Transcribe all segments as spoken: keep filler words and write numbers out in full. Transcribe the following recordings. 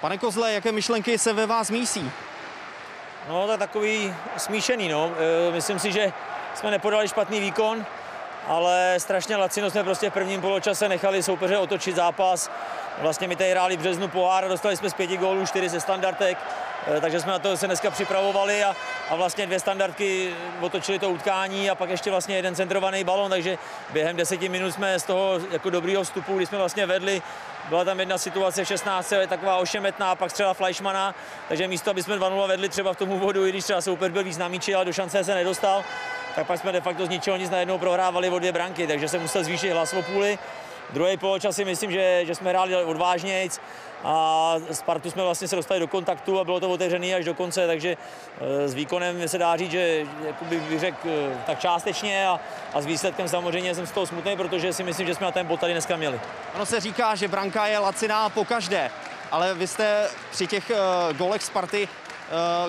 Pane Kozle, jaké myšlenky se ve vás mísí? No, to je takový smíšený, no. Myslím si, že jsme nepodali špatný výkon, ale strašně lacino jsme prostě v prvním poločase nechali soupeře otočit zápas. Vlastně my tady hráli v březnu pohár, dostali jsme z pěti gólů, čtyři ze standardek, takže jsme na to se dneska připravovali a, a vlastně dvě standardky otočili to utkání a pak ještě vlastně jeden centrovaný balon, takže během deseti minut jsme z toho jako dobrýho vstupu, kdy jsme vlastně vedli, byla tam jedna situace v šestnáctce, taková ošemetná, pak střela Fleischmana, takže místo, aby jsme dva nula vedli třeba v tom úvodu, i když třeba soupeř byl víc na míči, ale do šance se nedostal, tak pak jsme de facto z ničeho nic najednou prohrávali o dvě branky, takže se musel zvýšit hlas o půli. Druhý poločas si myslím, že, že jsme hráli odvážnějc a Spartu jsme vlastně se dostali do kontaktu a bylo to otevřené až do konce, takže s výkonem se dá říct, že bych řekl tak částečně a, a s výsledkem samozřejmě jsem z toho smutný, protože si myslím, že jsme na ten bod tady dneska měli. Ono se říká, že branka je laciná po každé, ale vy jste při těch uh, golech Sparty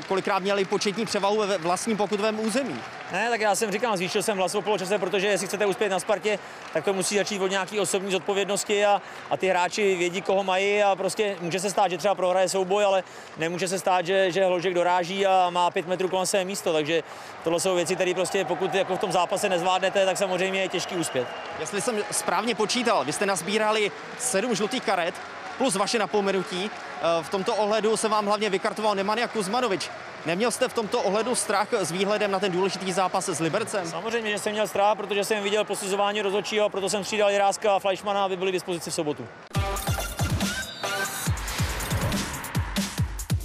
kolikrát měli početní převahu ve vlastním pokutovém území. Ne, tak já jsem říkal, zvýšil jsem hlas o poločase, protože jestli chcete uspět na Spartě, tak to musí začít od nějaké osobní zodpovědnosti a, a ty hráči vědí, koho mají a prostě může se stát, že třeba prohraje souboj, ale nemůže se stát, že, že hložek doráží a má pět metrů kolem své místo, takže tohle jsou věci, které prostě pokud jako v tom zápase nezvládnete, tak samozřejmě je těžký uspět. Jestli jsem správně počítal, vy jste nasbírali sedm žlutých karet, plus vaše napomenutí. V tomto ohledu se vám hlavně vykartoval Nemanja Kuzmanovič. Neměl jste v tomto ohledu strach s výhledem na ten důležitý zápas s Libercem? Samozřejmě, že jsem měl strach, protože jsem viděl posuzování Rozočího, proto jsem střídal Jiráska a Fleischmana, aby byli k dispozici v sobotu.